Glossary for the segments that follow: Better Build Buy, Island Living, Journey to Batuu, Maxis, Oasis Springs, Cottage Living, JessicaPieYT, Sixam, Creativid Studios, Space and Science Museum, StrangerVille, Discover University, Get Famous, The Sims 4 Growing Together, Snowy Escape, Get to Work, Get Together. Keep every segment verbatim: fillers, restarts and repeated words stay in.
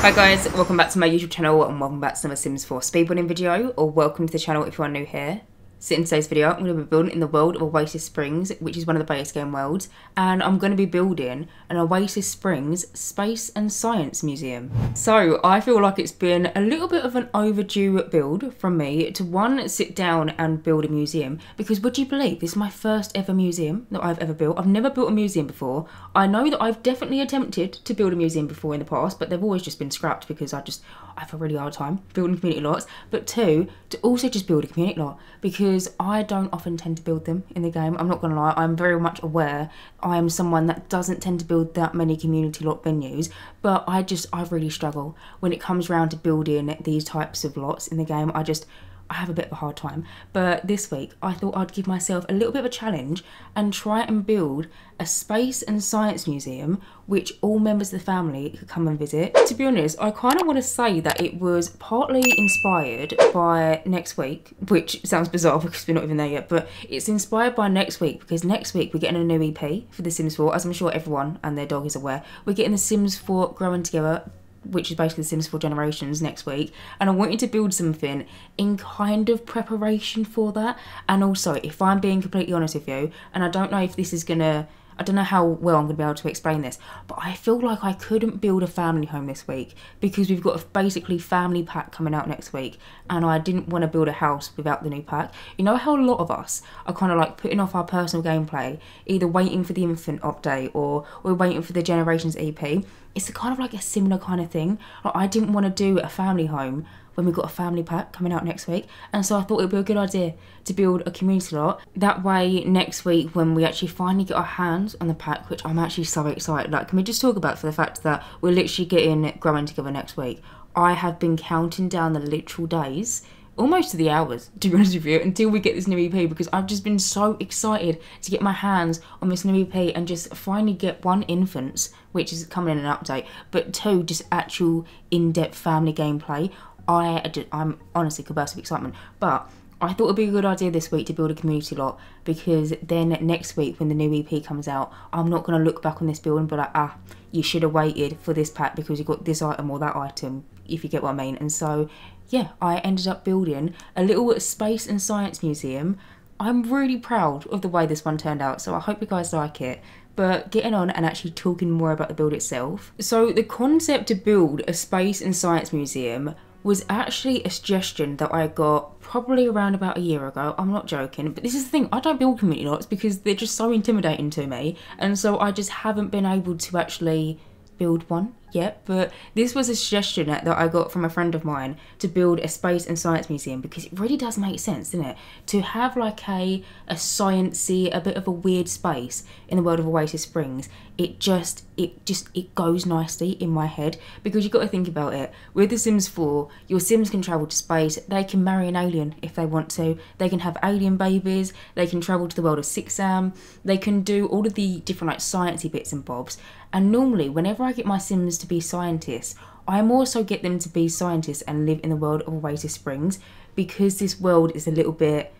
Hi guys, welcome back to my YouTube channel and welcome back to another Sims four speedbuilding video, or welcome to the channel if you are new here. So in today's video I'm going to be building in the world of Oasis Springs, which is one of the base game worlds, and I'm going to be building an Oasis Springs Space and Science Museum. So I feel like it's been a little bit of an overdue build from me to one, sit down and build a museum, because would you believe this is my first ever museum that I've ever built. I've never built a museum before. I know that I've definitely attempted to build a museum before in the past, but they've always just been scrapped because I just, I have a really hard time building community lots, but two, to also just build a community lot, because Because I don't often tend to build them in the game. I'm not going to lie, I'm very much aware I am someone that doesn't tend to build that many community lot venues, but I just, I really struggle when it comes around to building these types of lots in the game. I just, I have a bit of a hard time. But this week I thought I'd give myself a little bit of a challenge and try and build a space and science museum which all members of the family could come and visit. To be honest, I kind of want to say that it was partly inspired by next week, which sounds bizarre because we're not even there yet, but it's inspired by next week because next week we're getting a new E P for The Sims four, as I'm sure everyone and their dog is aware. We're getting The Sims four Growing Together, which is basically The Sims four Generations next week, and I wanted to build something in kind of preparation for that. And also, if I'm being completely honest with you, and I don't know if this is gonna, I don't know how well I'm gonna be able to explain this, but I feel like I couldn't build a family home this week because we've got a basically family pack coming out next week, and I didn't want to build a house without the new pack. You know how a lot of us are kind of like putting off our personal gameplay, either waiting for the infant update or we're waiting for the Generations E P. It's kind of like a similar kind of thing. Like, I didn't want to do a family home when we've got a family pack coming out next week, and so I thought it would be a good idea to build a community lot. That way next week when we actually finally get our hands on the pack, which I'm actually so excited, like, can we just talk about for the fact that we're literally getting Growing Together next week. I have been counting down the literal days, almost to the hours, to be honest with you, until we get this new E P, because I've just been so excited to get my hands on this new E P and just finally get one, infants, which is coming in an update, but two, just actual in-depth family gameplay. I, I just, I'm honestly convulsed with excitement. But I thought it would be a good idea this week to build a community lot, because then next week when the new E P comes out, I'm not going to look back on this build and be like, ah, you should have waited for this pack because you got this item or that item, if you get what I mean. And so yeah, I ended up building a little space and science museum. I'm really proud of the way this one turned out, so I hope you guys like it. But getting on and actually talking more about the build itself. So the concept to build a space and science museum was actually a suggestion that I got probably around about a year ago. I'm not joking, but this is the thing, I don't build community lots because they're just so intimidating to me, and so I just haven't been able to actually build one yet. But this was a suggestion that I got from a friend of mine to build a space and science museum, because it really does make sense, doesn't it, to have like a a sciencey, a bit of a weird space in the world of Oasis Springs. It just, it just, it goes nicely in my head, because you've got to think about it. With The Sims four, your Sims can travel to space, they can marry an alien if they want to, they can have alien babies, they can travel to the world of Sixam, they can do all of the different like sciencey bits and bobs. And normally, whenever I get my Sims to be scientists, I also get them to be scientists and live in the world of Oasis Springs, because this world is a little bit,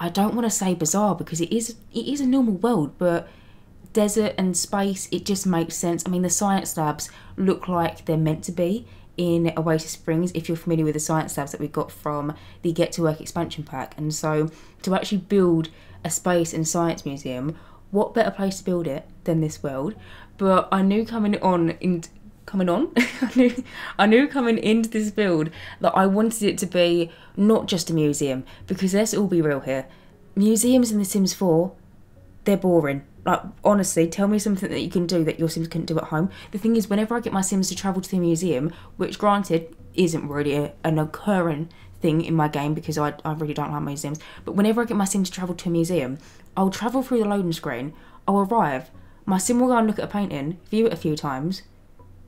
I don't want to say bizarre, because it is, it is a normal world, but desert and space, it just makes sense. I mean, the science labs look like they're meant to be in Oasis Springs, if you're familiar with the science labs that we got from the Get to Work expansion pack. And so to actually build a space and science museum, what better place to build it than this world? But I knew coming on in coming on I knew I knew coming into this build that I wanted it to be not just a museum, because let's all be real here, museums in The Sims four, they're boring. Like, honestly, tell me something that you can do that your Sims couldn't do at home. The thing is, whenever I get my Sims to travel to the museum, which granted isn't really a, an occurring thing in my game, because I, I really don't like museums, but whenever I get my Sim to travel to a museum, I'll travel through the loading screen, I'll arrive, my Sim will go and look at a painting, view it a few times,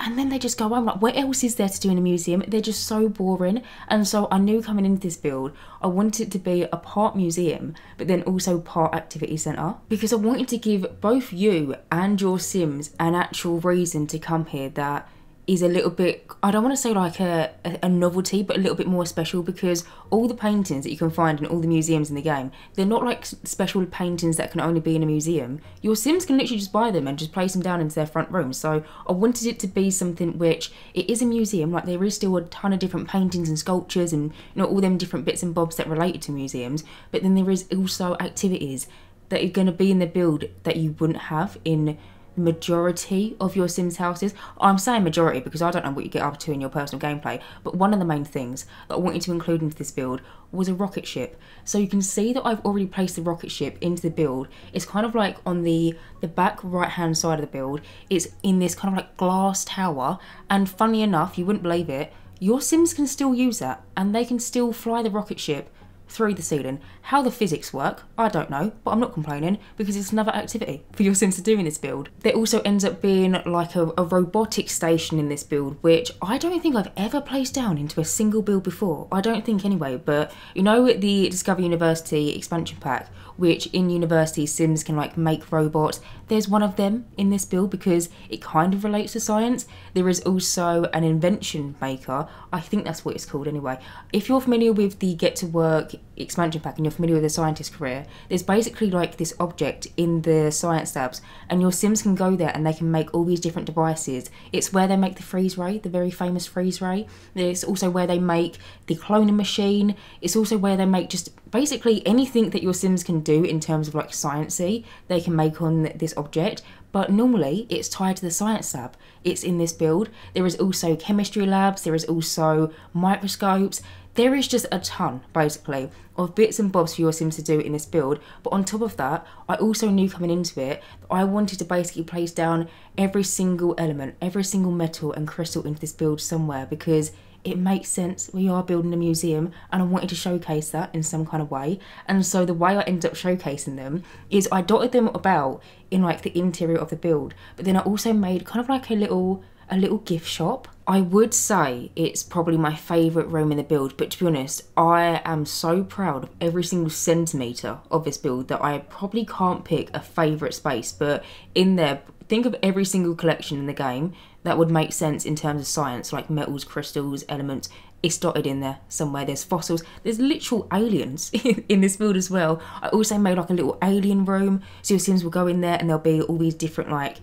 and then they just go home. Like, what else is there to do in a museum? They're just so boring. And so I knew coming into this build, I wanted it to be a part museum, but then also part activity centre, because I wanted to give both you and your Sims an actual reason to come here that is a little bit, I don't want to say like a, a novelty, but a little bit more special, because all the paintings that you can find in all the museums in the game, they're not like special paintings that can only be in a museum. Your Sims can literally just buy them and just place them down into their front room. So I wanted it to be something which, it is a museum, like there is still a ton of different paintings and sculptures and, you know, all them different bits and bobs that relate to museums, but then there is also activities that are going to be in the build that you wouldn't have in majority of your Sims houses. I'm saying majority because I don't know what you get up to in your personal gameplay, but one of the main things that I wanted to include into this build was a rocket ship. So you can see that I've already placed the rocket ship into the build. It's kind of like on the the back right hand side of the build. It's in this kind of like glass tower, and funnily enough, you wouldn't believe it, your Sims can still use that and they can still fly the rocket ship through the ceiling. How the physics work, I don't know, but I'm not complaining because it's another activity for your Sims to do in this build. There also ends up being like a, a robotic station in this build, which I don't think I've ever placed down into a single build before. I don't think anyway, but you know the Discover University expansion pack, which in university Sims can like make robots. There's one of them in this build because it kind of relates to science. There is also an invention maker, I think that's what it's called anyway. If you're familiar with the Get to Work expansion pack and you're familiar with the scientist career, there's basically like this object in the science labs and your Sims can go there and they can make all these different devices. It's where they make the freeze ray, the very famous freeze ray. It's also where they make the cloning machine. It's also where they make just basically anything that your Sims can do in terms of like sciencey, they can make on this object. But normally it's tied to the science lab. It's in this build. There is also chemistry labs, there is also microscopes. There is just a ton, basically, of bits and bobs for your Sims to do in this build. But on top of that, I also knew coming into it that I wanted to basically place down every single element, every single metal and crystal into this build somewhere, because it makes sense. We are building a museum and I wanted to showcase that in some kind of way. And so the way I ended up showcasing them is I dotted them about in like the interior of the build, but then I also made kind of like a little a little gift shop. I would say it's probably my favourite room in the build, but to be honest, I am so proud of every single centimetre of this build that I probably can't pick a favourite space. But in there, think of every single collection in the game that would make sense in terms of science, like metals, crystals, elements. It's dotted in there somewhere. There's fossils, there's literal aliens in this build as well. I also made like a little alien room, so your Sims will go in there and there'll be all these different like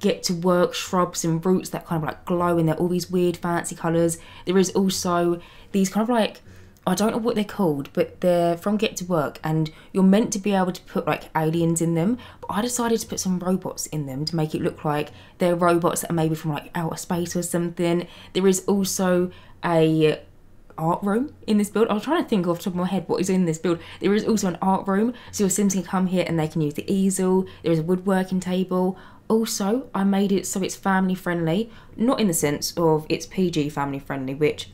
Get to Work shrubs and roots that kind of like glow, and they're all these weird fancy colours. There is also these kind of like, I don't know what they're called, but they're from Get to Work and you're meant to be able to put like aliens in them, but I decided to put some robots in them to make it look like they're robots that are maybe from like outer space or something. There is also a art room in this build. I'm trying to think off the top of my head what is in this build. There is also an art room, so your Sims can come here and they can use the easel. There is a woodworking table. Also, I made it so it's family friendly, not in the sense of it's P G family friendly, which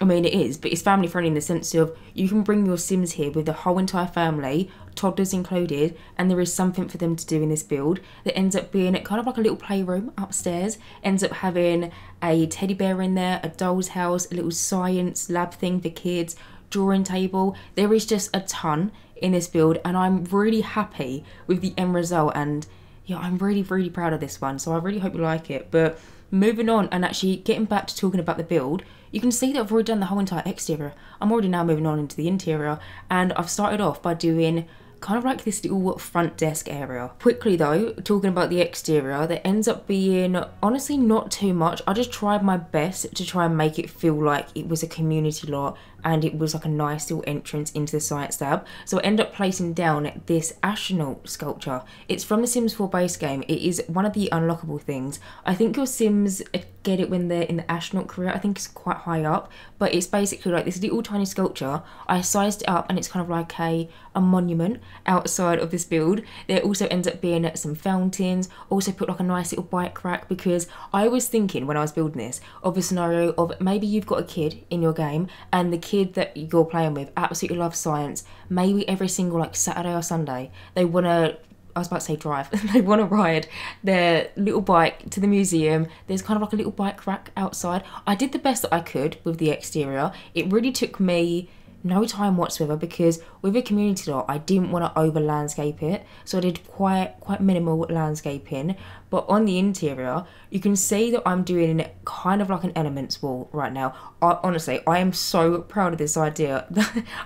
I mean it is, but it's family friendly in the sense of you can bring your Sims here with the whole entire family, toddlers included, and there is something for them to do in this build that ends up being kind of like a little playroom upstairs, ends up having a teddy bear in there, a doll's house, a little science lab thing for kids, drawing table. There is just a ton in this build and I'm really happy with the end result, and yeah, I'm really, really proud of this one, so I really hope you like it. But moving on and actually getting back to talking about the build, you can see that I've already done the whole entire exterior. I'm already now moving on into the interior, and I've started off by doing kind of like this little front desk area. Quickly though, talking about the exterior, that ends up being honestly not too much. I just tried my best to try and make it feel like it was a community lot and it was like a nice little entrance into the science lab. So I end up placing down this astronaut sculpture. It's from the Sims four base game. It is one of the unlockable things. I think your Sims get it when they're in the astronaut career. I think it's quite high up, but it's basically like this little tiny sculpture. I sized it up and it's kind of like a, a monument outside of this build. There also ends up being some fountains. Also put like a nice little bike rack, because I was thinking when I was building this of a scenario of maybe you've got a kid in your game and the kid that you're playing with absolutely loves science. Maybe every single like Saturday or Sunday they want to, I was about to say drive, they want to ride their little bike to the museum. There's kind of like a little bike rack outside. I did the best that I could with the exterior. It really took me no time whatsoever, because with a community lot I didn't want to over landscape it, so I did quite quite minimal landscaping. But on the interior you can see that I'm doing kind of like an elements wall right now. I, honestly I am so proud of this idea.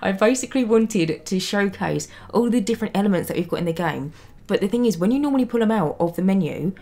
I basically wanted to showcase all the different elements that we've got in the game, but the thing is, when you normally pull them out of the menu,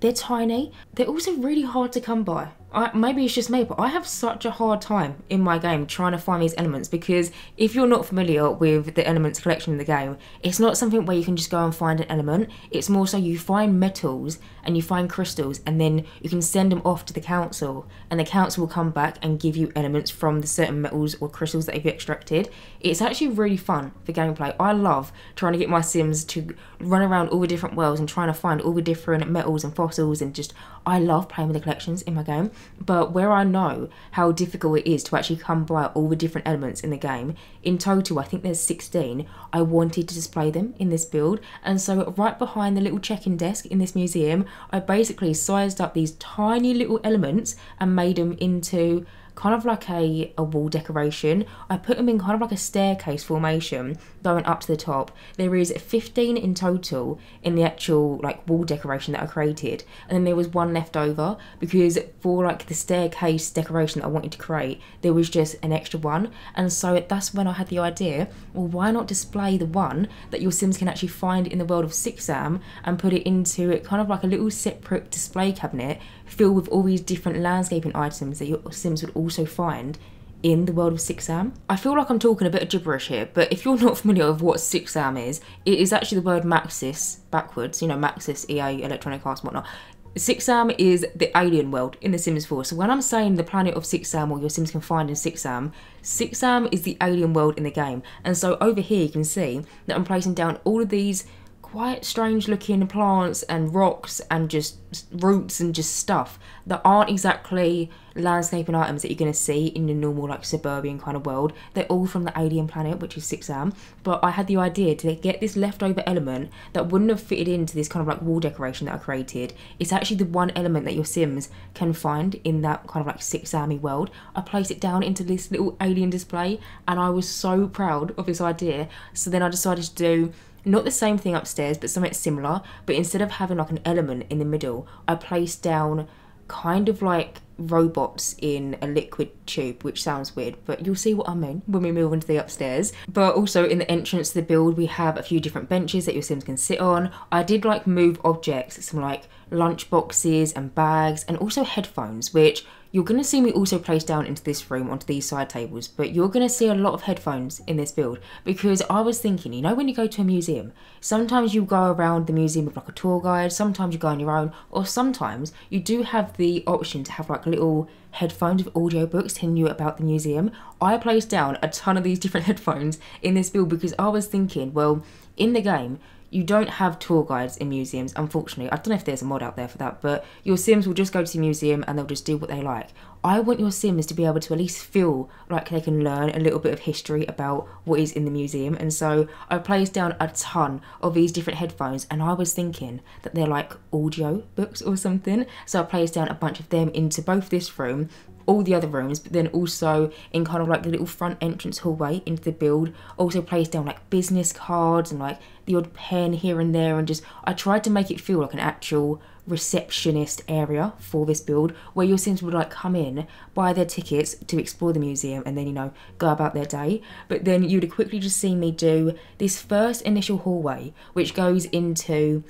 they're tiny. They're also really hard to come by. I, maybe it's just me, but I have such a hard time in my game trying to find these elements, because if you're not familiar with the elements collection in the game, it's not something where you can just go and find an element. It's more so you find metals and you find crystals, and then you can send them off to the council, and the council will come back and give you elements from the certain metals or crystals that they've extracted. It's actually really fun for gameplay. I love trying to get my Sims to run around all the different worlds and trying to find all the different metals and fossils, and just I love playing with the collections in my game. But where I know how difficult it is to actually come by all the different elements in the game, in total I think there's sixteen, I wanted to display them in this build. And so right behind the little check-in desk in this museum, I basically sized up these tiny little elements and made them into kind of like a, a wall decoration. I put them in kind of like a staircase formation going up to the top. There is fifteen in total in the actual like wall decoration that I created, and then there was one left over because for like the staircase decoration that I wanted to create there was just an extra one. And so that's when I had the idea, well, why not display the one that your Sims can actually find in the world of Sixam and put it into it kind of like a little separate display cabinet filled with all these different landscaping items that your Sims would also find in the world of Sixam. I feel like I'm talking a bit of gibberish here, but if you're not familiar with what Sixam is, it is actually the word Maxis backwards, you know, Maxis, E A, Electronic Arts and whatnot. Sixam is the alien world in The Sims four. So when I'm saying the planet of Sixam or your Sims can find in Sixam, Sixam is the alien world in the game. And so over here you can see that I'm placing down all of these quite strange looking plants and rocks and just roots and just stuff that aren't exactly landscaping items that you're going to see in the normal like suburban kind of world. They're all from the alien planet, which is Sixam. But I had the idea to get this leftover element that wouldn't have fitted into this kind of like wall decoration that I created. It's actually the one element that your Sims can find in that kind of like Sixam-y world. I placed it down into this little alien display and I was so proud of this idea. So then I decided to do not the same thing upstairs, but something similar, but instead of having like an element in the middle, I placed down kind of like robots in a liquid tube, which sounds weird, but you'll see what I mean when we move into the upstairs. But also in the entrance to the build, we have a few different benches that your Sims can sit on. I did like move objects, some like lunch boxes and bags, and also headphones, which you're going to see me also place down into this room onto these side tables. But you're going to see a lot of headphones in this build, because I was thinking, you know, when you go to a museum, sometimes you go around the museum with like a tour guide, sometimes you go on your own, or sometimes you do have the option to have like little headphones with audiobooks telling you about the museum. I placed down a ton of these different headphones in this build because I was thinking, well, in the game, you don't have tour guides in museums, unfortunately. I don't know if there's a mod out there for that, but your Sims will just go to the museum and they'll just do what they like. I want your Sims to be able to at least feel like they can learn a little bit of history about what is in the museum. And so I placed down a ton of these different headphones, and I was thinking that they're like audio books or something. So I placed down a bunch of them into both this room, all the other rooms, but then also in kind of like the little front entrance hallway into the build. Also placed down like business cards and like the odd pen here and there, and just I tried to make it feel like an actual receptionist area for this build where your Sims would like come in, buy their tickets to explore the museum, and then, you know, go about their day. But then you'd quickly just see me do this first initial hallway, which goes into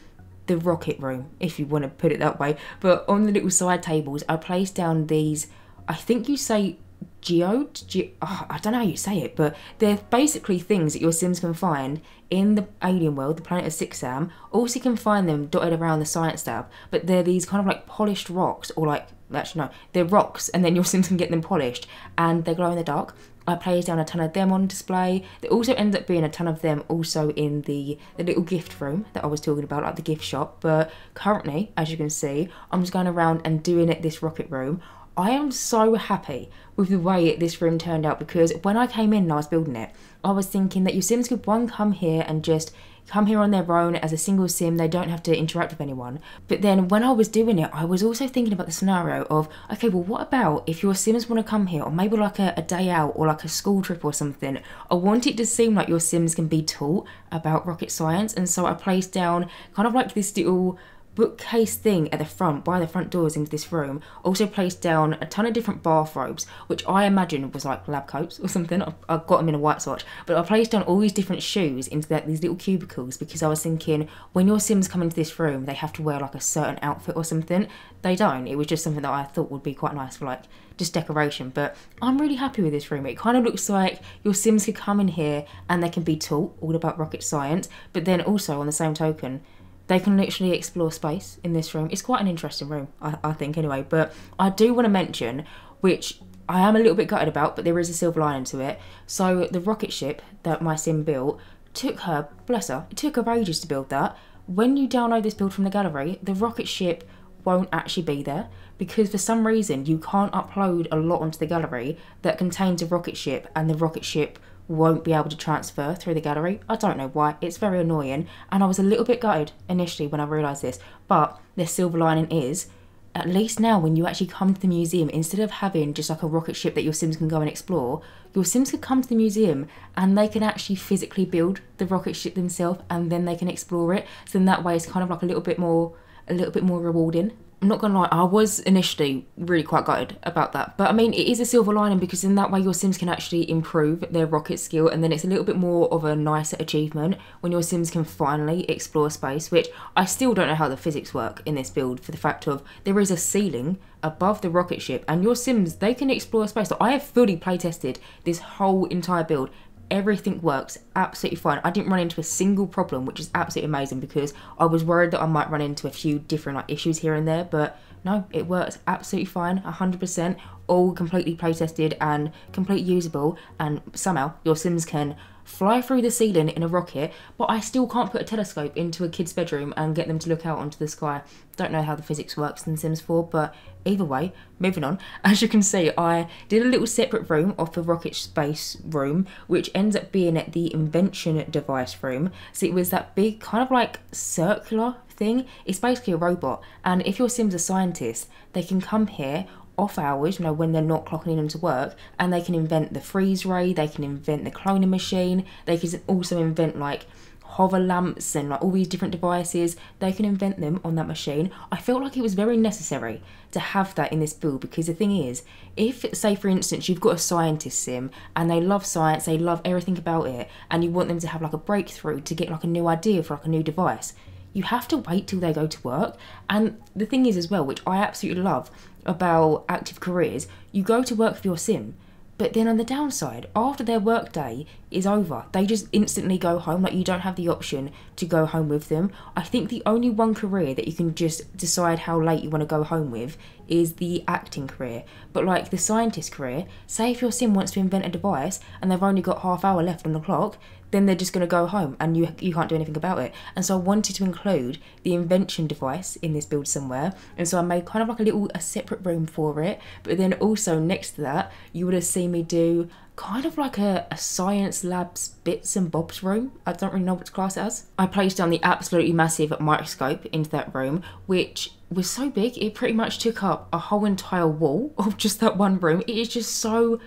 the rocket room, if you want to put it that way. But on the little side tables I placed down these, I think you say geode, Ge oh, I don't know how you say it, but they're basically things that your Sims can find in the alien world, the planet of Sixam. Also you can find them dotted around the science lab, but they're these kind of like polished rocks, or like, actually no, they're rocks, and then your Sims can get them polished, and they glow in the dark. I placed down a ton of them on display. There also ended up being a ton of them also in the, the little gift room that I was talking about, like the gift shop. But currently, as you can see, I'm just going around and doing it this rocket room. I am so happy with the way this room turned out, because when I came in and I was building it, I was thinking that your Sims could one come here and just come here on their own as a single sim, they don't have to interact with anyone. But then when I was doing it, I was also thinking about the scenario of, okay, well, what about if your sims want to come here, or maybe like a, a day out or like a school trip or something. I want it to seem like your sims can be taught about rocket science, and so I placed down kind of like this little bookcase thing at the front, by the front doors into this room. Also placed down a ton of different bathrobes, which I imagine was like lab coats or something. I, I got them in a white swatch, but I placed down all these different shoes into that, these little cubicles, because I was thinking when your sims come into this room, they have to wear like a certain outfit or something. They don't. It was just something that I thought would be quite nice for like just decoration. But I'm really happy with this room. It kind of looks like your sims could come in here and they can be taught all about rocket science, but then also on the same token, they can literally explore space in this room. It's quite an interesting room, I, I think, anyway. But I do want to mention, which I am a little bit gutted about, but there is a silver lining to it. So the rocket ship that my sim built took her, bless her, it took her ages to build that. When you download this build from the gallery, the rocket ship won't actually be there, because for some reason you can't upload a lot onto the gallery that contains a rocket ship, and the rocket ship won't be able to transfer through the gallery. I don't know why. It's very annoying, and I was a little bit gutted initially when I realised this. But the silver lining is, at least now when you actually come to the museum, instead of having just like a rocket ship that your sims can go and explore, your sims could come to the museum and they can actually physically build the rocket ship themselves, and then they can explore it. So in that way, it's kind of like a little bit more, a little bit more rewarding. I'm not gonna lie, I was initially really quite gutted about that. But I mean, it is a silver lining, because in that way your sims can actually improve their rocket skill, and then it's a little bit more of a nicer achievement when your sims can finally explore space, which I still don't know how the physics work in this build, for the fact of there is a ceiling above the rocket ship, and your sims, they can explore space. So I have fully play tested this whole entire build. Everything works absolutely fine. I didn't run into a single problem, which is absolutely amazing, because I was worried that I might run into a few different like issues here and there, but no, it works absolutely fine, one hundred percent, all completely playtested and completely usable, and somehow your sims can fly through the ceiling in a rocket, but I still can't put a telescope into a kid's bedroom and get them to look out onto the sky. Don't know how the physics works in Sims four, but either way, moving on. As you can see, I did a little separate room off the rocket space room, which ends up being at the invention device room. So it was that big kind of like circular thing. It's basically a robot, and if your sims are scientists, they can come here off hours, you know, when they're not clocking in into work, and they can invent the freeze ray, they can invent the cloning machine, they can also invent like hover lamps and like all these different devices. They can invent them on that machine. I felt like it was very necessary to have that in this build, because the thing is, if, say for instance, you've got a scientist sim and they love science, they love everything about it, and you want them to have like a breakthrough to get like a new idea for like a new device, you have to wait till they go to work. And the thing is as well, which I absolutely love about active careers, you go to work for your sim, but then on the downside, after their work day is over, they just instantly go home. Like, you don't have the option to go home with them. I think the only one career that you can just decide how late you want to go home with is the acting career. But like the scientist career, say if your sim wants to invent a device and they've only got half hour left on the clock, then they're just going to go home, and you you can't do anything about it. And so I wanted to include the invention device in this build somewhere, and so I made kind of like a little a separate room for it. But then also next to that, you would have seen me do kind of like a, a science labs bits and bobs room. I don't really know what to class it as. I placed down the absolutely massive microscope into that room, which was so big it pretty much took up a whole entire wall of just that one room. It is just so...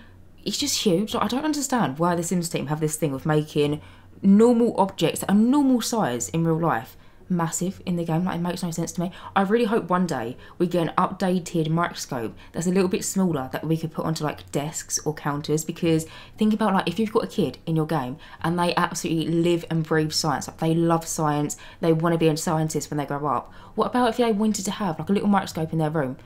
it's just huge. Like, I don't understand why the Sims team have this thing of making normal objects that are normal size in real life massive in the game. Like, it makes no sense to me. I really hope one day we get an updated microscope that's a little bit smaller that we could put onto like desks or counters, because think about like if you've got a kid in your game and they absolutely live and breathe science, like they love science, they want to be a scientist when they grow up, what about if they wanted to have like a little microscope in their room?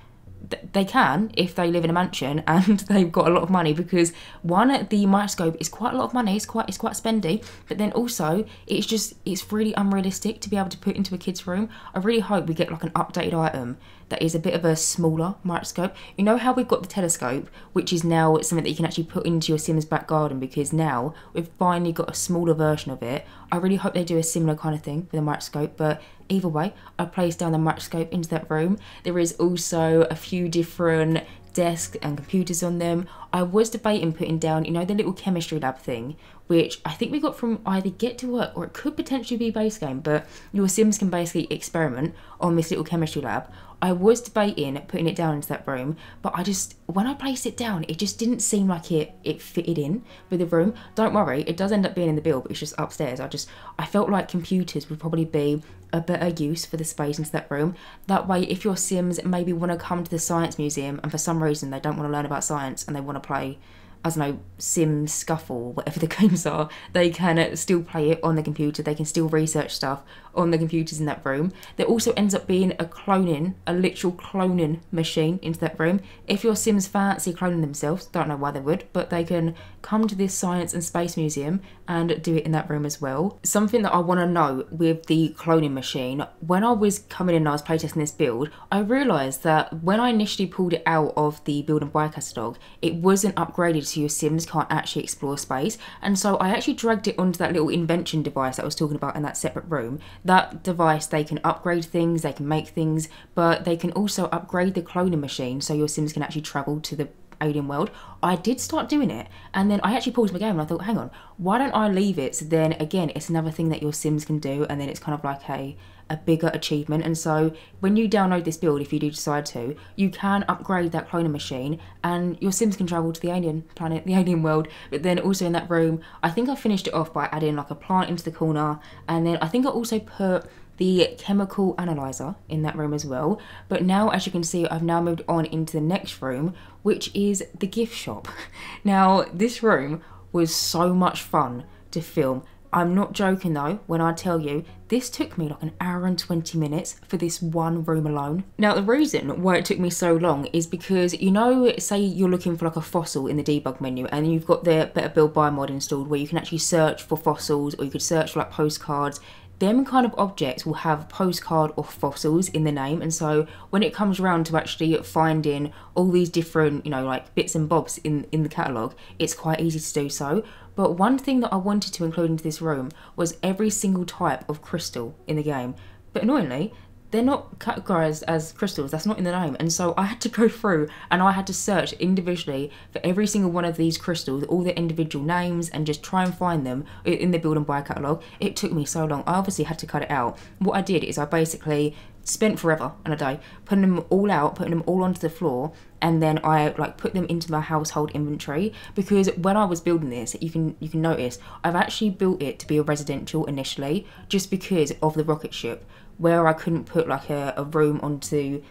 They can if they live in a mansion and they've got a lot of money, because one, the microscope is quite a lot of money, it's quite it's quite spendy, but then also it's just it's really unrealistic to be able to put into a kid's room. I really hope we get like an updated item that is a bit of a smaller microscope. You know how we've got the telescope, which is now something that you can actually put into your Sims back garden, because now we've finally got a smaller version of it. I really hope they do a similar kind of thing with a microscope. But either way, I placed down the microscope into that room. There is also a few different desks and computers on them. I was debating putting down, you know, the little chemistry lab thing, which I think we got from either Get to Work or it could potentially be base game, but your Sims can basically experiment on this little chemistry lab. I was debating putting it down into that room, but I just, when I placed it down, it just didn't seem like it, it fitted in with the room. Don't worry, it does end up being in the build, but it's just upstairs. I just, I felt like computers would probably be a better use for the space into that room. That way, if your Sims maybe want to come to the science museum and for some reason they don't want to learn about science and they want to play, I don't know, Sims Scuffle, whatever the games are, they can still play it on the computer. They can still research stuff on the computers in that room. There also ends up being a cloning, a literal cloning machine into that room. If your Sims fancy cloning themselves, don't know why they would, but they can come to this science and space museum and do it in that room as well. Something that I want to know with the cloning machine, when I was coming in and I was playtesting this build, I realised that when I initially pulled it out of the Build and Buy catalogue, it wasn't upgraded so your Sims can't actually explore space, and so I actually dragged it onto that little invention device that I was talking about in that separate room. That device, they can upgrade things, they can make things, but they can also upgrade the cloning machine so your Sims can actually travel to the alien world. I did start doing it, and then I actually paused my game and I thought, hang on, why don't I leave it? So then again, it's another thing that your Sims can do, and then it's kind of like a a bigger achievement. And so when you download this build, if you do decide to, you can upgrade that cloning machine and your Sims can travel to the alien planet, the alien world. But then also in that room, I think I finished it off by adding like a plant into the corner, and then I think I also put the chemical analyzer in that room as well. But now, as you can see, I've now moved on into the next room, which is the gift shop. Now, this room was so much fun to film. I'm not joking though when I tell you this took me like an hour and twenty minutes for this one room alone. Now, the reason why it took me so long is because, you know, say you're looking for like a fossil in the debug menu and you've got the Better Build Buy mod installed where you can actually search for fossils, or you could search for like postcards. Them kind of objects will have postcard or fossils in the name, and so when it comes around to actually finding all these different, you know, like bits and bobs in, in the catalogue, it's quite easy to do so. But one thing that I wanted to include into this room was every single type of crystal in the game, but annoyingly, they're not categorised as crystals, that's not in the name, and so I had to go through and I had to search individually for every single one of these crystals, all their individual names, and just try and find them in the Build and Buy catalogue. It took me so long, I obviously had to cut it out. What I did is I basically spent forever and a day putting them all out, putting them all onto the floor, and then I like put them into my household inventory, because when I was building this, you can you can notice I've actually built it to be a residential initially, just because of the rocket ship, where I couldn't put like a, a room onto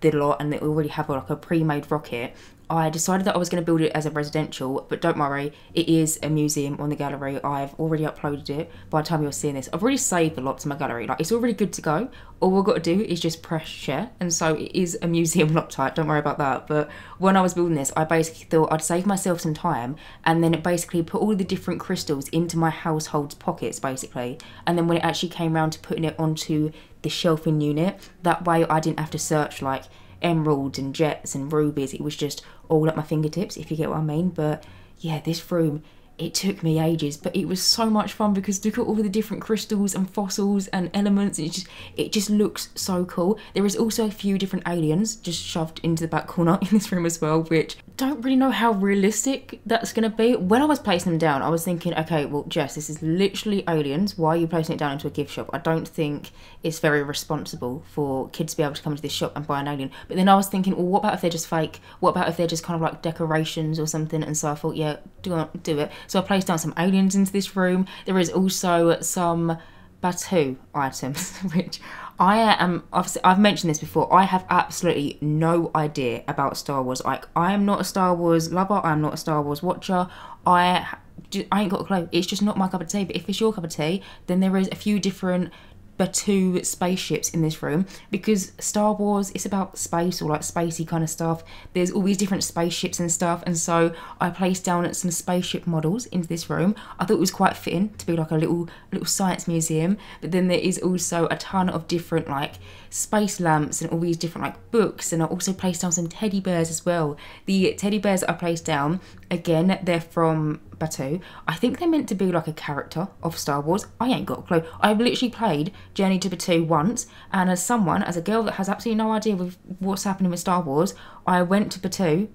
the lot and they already have like a pre-made rocket. I decided that I was going to build it as a residential, but don't worry, it is a museum on the gallery. I've already uploaded it by the time you're seeing this. I've already saved a lot to my gallery, like it's already good to go. All we've got to do is just press share, and so it is a museum Loctite, don't worry about that. But when I was building this, I basically thought I'd save myself some time and then basically put all the different crystals into my household's pockets basically, and then when it actually came around to putting it onto the shelving unit, that way I didn't have to search like emeralds and jets and rubies. It was just all at my fingertips, if you get what I mean. But yeah, this room, it took me ages, but it was so much fun because look at all the different crystals and fossils and elements. It just, it just looks so cool. There is also a few different aliens just shoved into the back corner in this room as well, which don't really know how realistic that's going to be. When I was placing them down, I was thinking, okay, well, Jess, this is literally aliens. Why are you placing it down into a gift shop? I don't think it's very responsible for kids to be able to come to this shop and buy an alien. But then I was thinking, well, what about if they're just fake? What about if they're just kind of like decorations or something? And so I thought, yeah, do, do it. So I placed down some aliens into this room. There is also some Batuu items, which I am, I've, I've mentioned this before, I have absolutely no idea about Star Wars. Like, I am not a Star Wars lover, I am not a Star Wars watcher, I, I ain't got a clue. It's just not my cup of tea. But if it's your cup of tea, then there is a few different Batuu spaceships in this room, because Star Wars, it's about space or like spacey kind of stuff. There's all these different spaceships and stuff, and so I placed down some spaceship models into this room. I thought it was quite fitting to be like a little little science museum. But then there is also a ton of different like space lamps and all these different like books, and I also placed down some teddy bears as well. The teddy bears I placed down, again, they're from Batuu. I think they're meant to be like a character of Star Wars. I ain't got a clue. I've literally played Journey to Batuu once, and as someone, as a girl that has absolutely no idea with what's happening with Star Wars, I went to Batuu,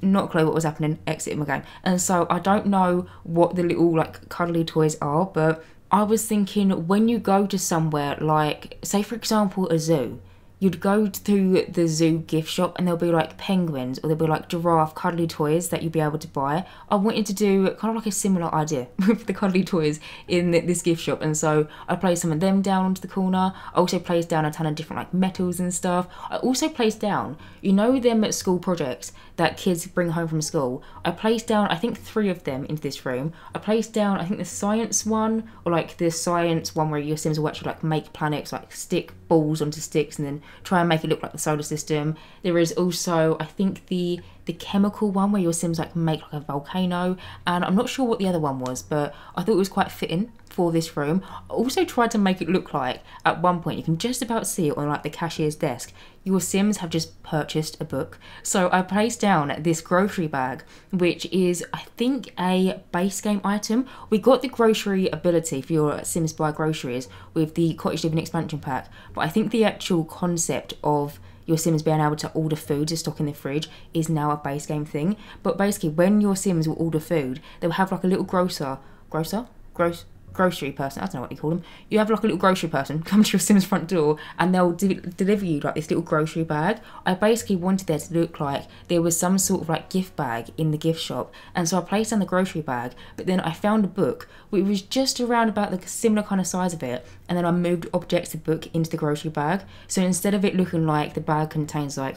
not a clue what was happening, exited my game. And so I don't know what the little like cuddly toys are, but I was thinking when you go to somewhere like, say for example, a zoo, you'd go to the zoo gift shop and there'll be like penguins or there'll be like giraffe cuddly toys that you'll be able to buy. I wanted to do kind of like a similar idea with the cuddly toys in this gift shop, and so I placed some of them down onto the corner. I also placed down a ton of different like metals and stuff. I also placed down, you know them at school projects that kids bring home from school? I placed down, I think, three of them into this room. I placed down, I think, the science one, or like the science one where your Sims will actually like make planets, like stick balls onto sticks and then try and make it look like the solar system. There is also, I think, the the chemical one where your Sims like make like a volcano, and I'm not sure what the other one was, but I thought it was quite fitting for this room. I also tried to make it look like, at one point, you can just about see it on like the cashier's desk, your Sims have just purchased a book. So I placed down this grocery bag, which is, I think, a base game item. We got the grocery ability for your Sims buy groceries with the Cottage Living expansion pack, but I think the actual concept of your Sims being able to order food to stock in the fridge is now a base game thing. But basically, when your Sims will order food, they'll have like a little grocer, grocer, gross, grocery person, I don't know what you call them. You have like a little grocery person come to your Sims front door and they'll de deliver you like this little grocery bag. I basically wanted there to look like there was some sort of like gift bag in the gift shop, and so I placed down the grocery bag, but then I found a book which was just around about the similar kind of size of it, and then I moved objects of the book into the grocery bag. So instead of it looking like the bag contains like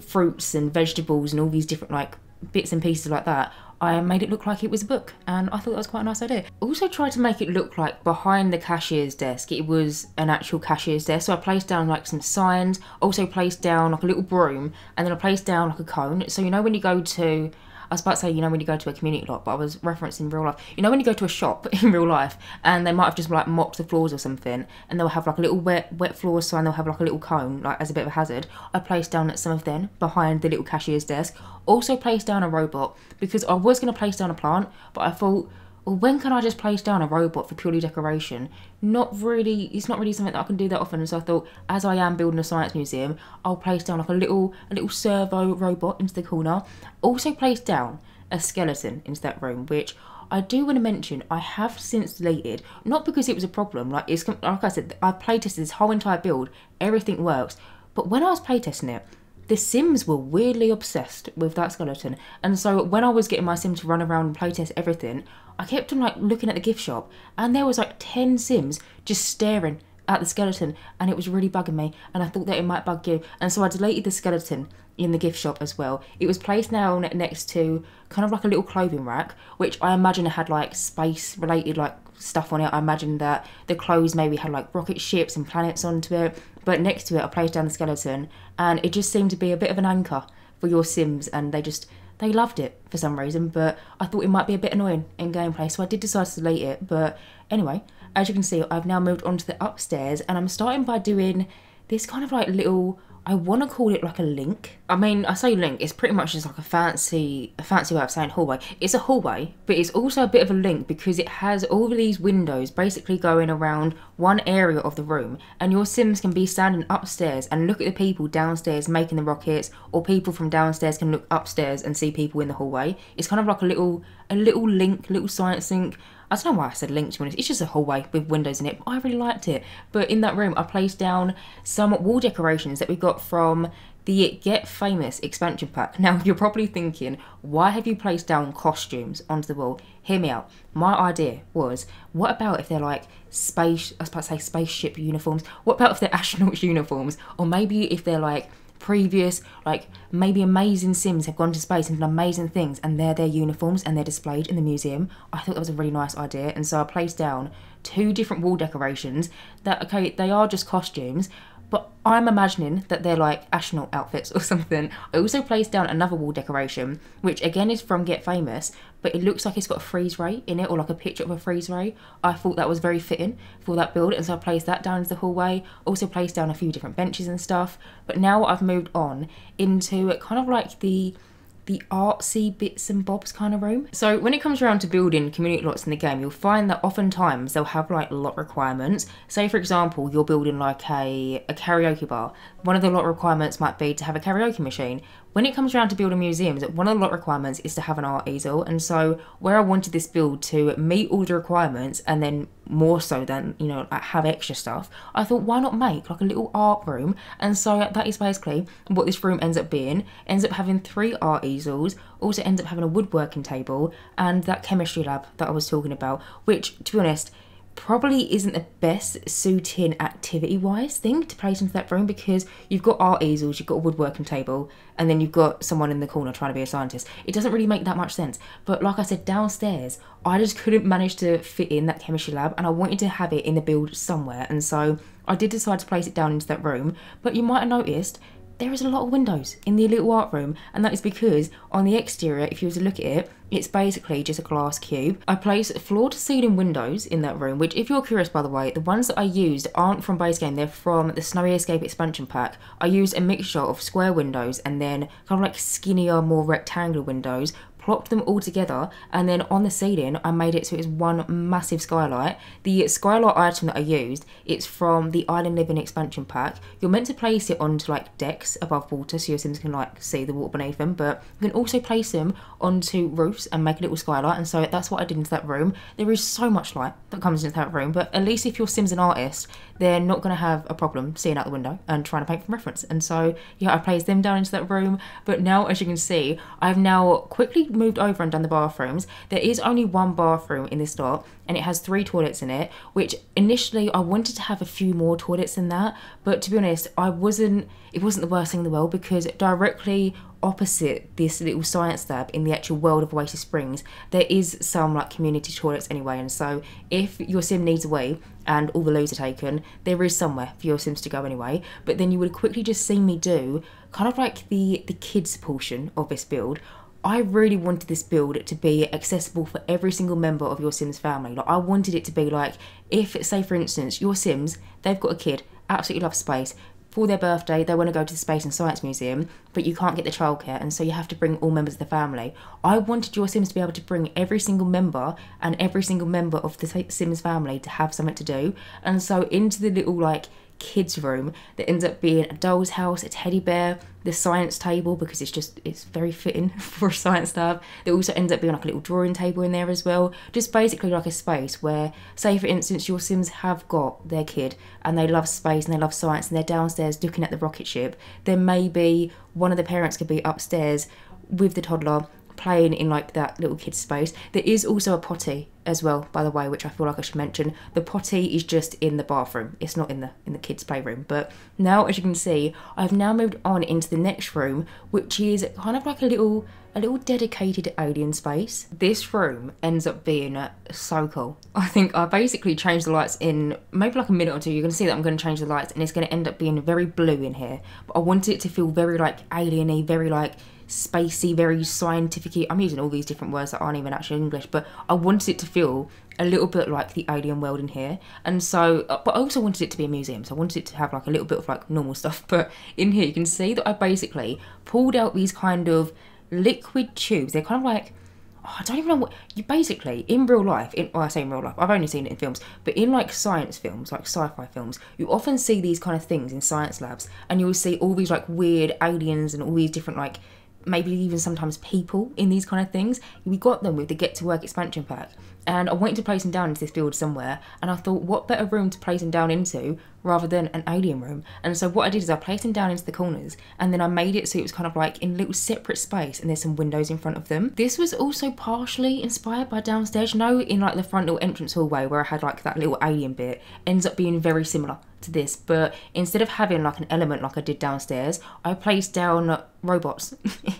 fruits and vegetables and all these different like bits and pieces like that, I made it look like it was a book, and I thought that was quite a nice idea. Also tried to make it look like behind the cashier's desk it was an actual cashier's desk, so I placed down like some signs, also placed down like a little broom, and then I placed down like a cone. So you know when you go to, I was about to say, you know when you go to a community lot, but I was referencing real life. You know when you go to a shop in real life and they might have just like mopped the floors or something, and they'll have like a little wet wet floor sign, they'll have like a little cone like as a bit of a hazard. I placed down some of them behind the little cashier's desk. Also placed down a robot, because I was going to place down a plant, but I thought, well, when can I just place down a robot for purely decoration? Not really, it's not really something that I can do that often. And so I thought, as I am building a science museum, I'll place down like a little, a little servo robot into the corner. Also placed down a skeleton into that room, which I do want to mention, I have since deleted, not because it was a problem. Like it's, like I said, I playtested this whole entire build, everything works. But when I was playtesting it, the Sims were weirdly obsessed with that skeleton, and so when I was getting my Sim to run around and playtest everything, I kept on like looking at the gift shop, and there was like ten Sims just staring at the skeleton, and it was really bugging me, and I thought that it might bug you, and so I deleted the skeleton in the gift shop as well. It was placed now next to kind of like a little clothing rack, which I imagine it had like space related like stuff on it. I imagine that the clothes maybe had like rocket ships and planets onto it, but next to it I placed down the skeleton, and it just seemed to be a bit of an anchor for your Sims, and they just they loved it for some reason, but I thought it might be a bit annoying in gameplay, so I did decide to delete it. But anyway, as you can see, I've now moved on to the upstairs, and I'm starting by doing this kind of like little, I want to call it like a link. I mean, I say link, it's pretty much just like a fancy, a fancy way of saying hallway. It's a hallway, but it's also a bit of a link because it has all of these windows basically going around one area of the room, and your Sims can be standing upstairs and look at the people downstairs making the rockets, or people from downstairs can look upstairs and see people in the hallway. It's kind of like a little, a little link, little science link. I don't know why I said link, to be honest. It's just a hallway with windows in it, but I really liked it. But in that room, I placed down some wall decorations that we got from the Get Famous expansion pack. Now, you're probably thinking, why have you placed down costumes onto the wall? Hear me out. My idea was, what about if they're like space, I was about to say spaceship uniforms, what about if they're astronauts uniforms? Or maybe if they're like previous, like maybe amazing Sims have gone to space and done amazing things, and they're their uniforms and they're displayed in the museum. I thought that was a really nice idea, and so I placed down two different wall decorations that, okay, they are just costumes, but I'm imagining that they're like astronaut outfits or something. I also placed down another wall decoration, which again is from Get Famous, but it looks like it's got a freeze ray in it, or like a picture of a freeze ray. I thought that was very fitting for that build, and so I placed that down into the hallway. Also placed down a few different benches and stuff. But now I've moved on into kind of like the the artsy bits and bobs kind of room. So when it comes around to building community lots in the game, you'll find that oftentimes they'll have like lot requirements. Say for example, you're building like a, a karaoke bar. One of the lot requirements might be to have a karaoke machine. When it comes around to building museums, one of the lot requirements is to have an art easel. And so where I wanted this build to meet all the requirements and then more so than, you know, like have extra stuff, I thought why not make like a little art room. And so that is basically what this room ends up being. It ends up having three art easels, also ends up having a woodworking table and that chemistry lab that I was talking about, which to be honest probably isn't the best suiting activity wise thing to place into that room, because you've got art easels, you've got a woodworking table, and then you've got someone in the corner trying to be a scientist. It doesn't really make that much sense. But like I said, downstairs I just couldn't manage to fit in that chemistry lab and I wanted to have it in the build somewhere, and so I did decide to place it down into that room. But you might have noticed there is a lot of windows in the little art room, and that is because on the exterior, if you were to look at it, it's basically just a glass cube. I placed floor to ceiling windows in that room, which if you're curious by the way, the ones that I used aren't from base game, they're from the Snowy Escape expansion pack. I used a mixture of square windows and then kind of like skinnier, more rectangular windows, plopped them all together, and then on the ceiling I made it so it was one massive skylight. The skylight item that I used, it's from the Island Living expansion pack. You're meant to place it onto like decks above water so your Sims can like see the water beneath them, but you can also place them onto roofs and make a little skylight, and so that's what I did into that room. There is so much light that comes into that room, but at least if your Sim's an artist, they're not going to have a problem seeing out the window and trying to paint from reference. And so yeah, I placed them down into that room. But now as you can see, I've now quickly moved over and done the bathrooms. There is only one bathroom in this lot and it has three toilets in it, which initially I wanted to have a few more toilets than that, but to be honest I wasn't it wasn't the worst thing in the world, because directly opposite this little science lab in the actual world of Oasis Springs there is some like community toilets anyway, and so if your Sim needs a wee and all the loos are taken, there is somewhere for your Sims to go anyway. But then you would quickly just see me do kind of like the the kids portion of this build. I really wanted this build to be accessible for every single member of your Sims family. Like I wanted it to be like, if say for instance your Sims, they've got a kid, absolutely love space, for their birthday they want to go to the Space and Science Museum, but you can't get the childcare and so you have to bring all members of the family. I wanted your Sims to be able to bring every single member and every single member of the Sims family to have something to do. And so into the little like kids room that ends up being a doll's house, a teddy bear, the science table, because it's just it's very fitting for a science lab. There also ends up being like a little drawing table in there as well, just basically like a space where say for instance your Sims have got their kid and they love space and they love science and they're downstairs looking at the rocket ship, then maybe one of the parents could be upstairs with the toddler playing in like that little kid's space. There is also a potty as well by the way, which I feel like I should mention. The potty is just in the bathroom, it's not in the in the kids playroom. But now as you can see, I've now moved on into the next room, which is kind of like a little a little dedicated alien space. This room ends up being so cool. I think I basically changed the lights in maybe like a minute or two. You're gonna see that I'm gonna change the lights and it's gonna end up being very blue in here, but I wanted it to feel very like alien-y, very like spacey, very scientific-y. I'm using all these different words that aren't even actually English, but I wanted it to feel a little bit like the alien world in here. And so, but I also wanted it to be a museum, so I wanted it to have like a little bit of like normal stuff. But in here you can see that I basically pulled out these kind of liquid tubes. They're kind of like, oh, I don't even know what you basically in real life in well, I say in real life, I've only seen it in films, but in like science films, like sci-fi films, you often see these kind of things in science labs, and you'll see all these like weird aliens and all these different like maybe even sometimes people in these kind of things. We got them with the Get to Work expansion pack, and I wanted to place them down into this build somewhere, and I thought what better room to place them down into rather than an alien room. And so what I did is I placed them down into the corners, and then I made it so it was kind of like in little separate space, and there's some windows in front of them. This was also partially inspired by downstairs, you know, in like the front little entrance hallway where I had like that little alien bit, ends up being very similar to this. But instead of having like an element like I did downstairs, I placed down robots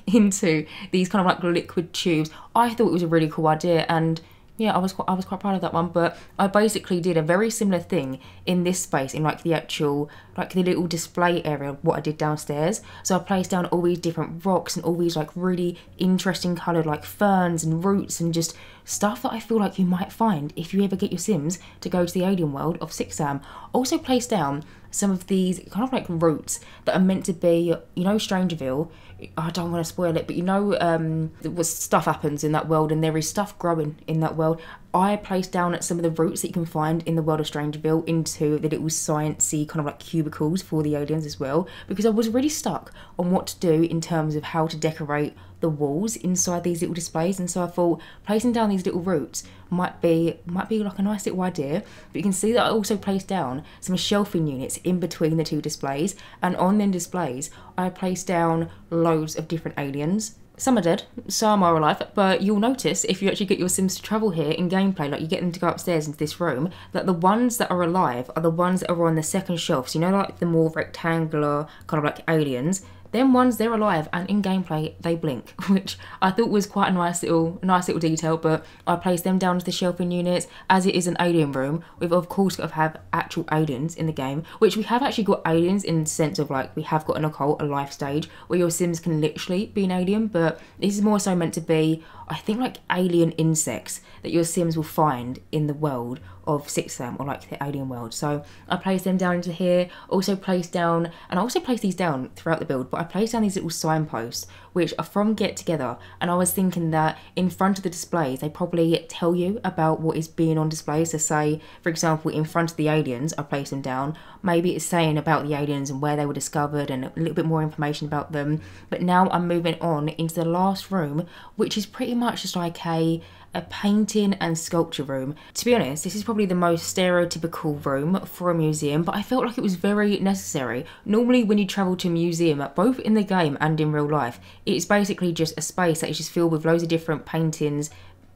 into these kind of like liquid tubes. I thought it was a really cool idea, and yeah, I was quite, I was quite proud of that one. But I basically did a very similar thing in this space, in like the actual, like the little display area of what I did downstairs. So I placed down all these different rocks and all these like really interesting coloured like ferns and roots and just stuff that I feel like you might find if you ever get your Sims to go to the alien world of Sixam. Also place down some of these kind of like routes that are meant to be, you know, StrangerVille. I don't want to spoil it, but you know, um, stuff happens in that world and there is stuff growing in that world. I placed down some of the routes that you can find in the world of StrangerVille into the little sciencey kind of like cubicles for the aliens as well, because I was really stuck on what to do in terms of how to decorate the walls inside these little displays, and so I thought placing down these little routes might be might be like a nice little idea. But you can see that I also placed down some shelving units in between the two displays, and on them displays I placed down loads of different aliens. Some are dead, some are alive, but you'll notice if you actually get your Sims to travel here in gameplay, like you get them to go upstairs into this room, that the ones that are alive are the ones that are on the second shelf. So you know, like the more rectangular kind of like aliens, them ones, they're alive, and in gameplay they blink, which I thought was quite a nice little nice little detail. But I placed them down to the shelving units, as it is an alien room. We've of course got to have actual aliens in the game, which we have actually got aliens in the sense of like we have got an occult, a life stage where your Sims can literally be an alien, but this is more so meant to be, I think, like alien insects that your Sims will find in the world of Sixam, or like the alien world. So I placed them down into here. Also placed down, and I also placed these down throughout the build, but I placed down these little signposts which are from Get Together, and I was thinking that in front of the displays they probably tell you about what is being on display. So say for example in front of the aliens I placed them down, maybe it's saying about the aliens and where they were discovered and a little bit more information about them. But now I'm moving on into the last room, which is pretty much just like a a painting and sculpture room. To be honest, this is probably the most stereotypical room for a museum, but I felt like it was very necessary. Normally when you travel to a museum, both in the game and in real life, it's basically just a space that is just filled with loads of different paintings,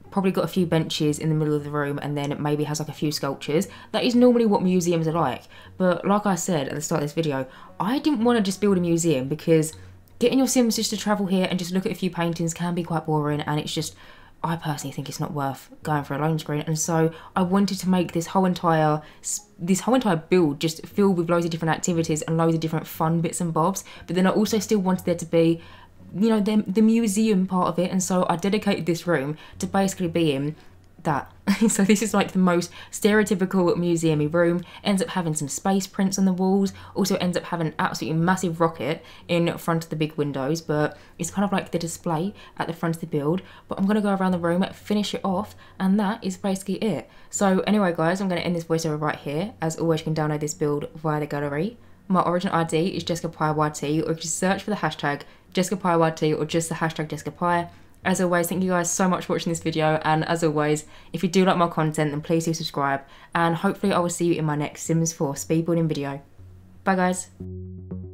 probably got a few benches in the middle of the room, and then it maybe has like a few sculptures. That is normally what museums are like. But like I said at the start of this video, I didn't want to just build a museum, because getting your Sims just to travel here and just look at a few paintings can be quite boring, and it's just, I personally think it's not worth going for a loan screen. And so I wanted to make this whole entire this whole entire build just filled with loads of different activities and loads of different fun bits and bobs. But then I also still wanted there to be, you know, the, the museum part of it, and so I dedicated this room to basically being that. So this is like the most stereotypical museum-y room. Ends up having some space prints on the walls, also ends up having an absolutely massive rocket in front of the big windows, but it's kind of like the display at the front of the build. But I'm going to go around the room, finish it off, and that is basically it. So anyway guys, I'm going to end this voiceover right here. As always, you can download this build via the gallery. My origin I D is JessicaPieYT, or you can search for the hashtag JessicaPieYT or just the hashtag JessicaPie. As always, thank you guys so much for watching this video, and as always, if you do like my content then please do subscribe, and hopefully I will see you in my next Sims four speedbuilding video. Bye guys.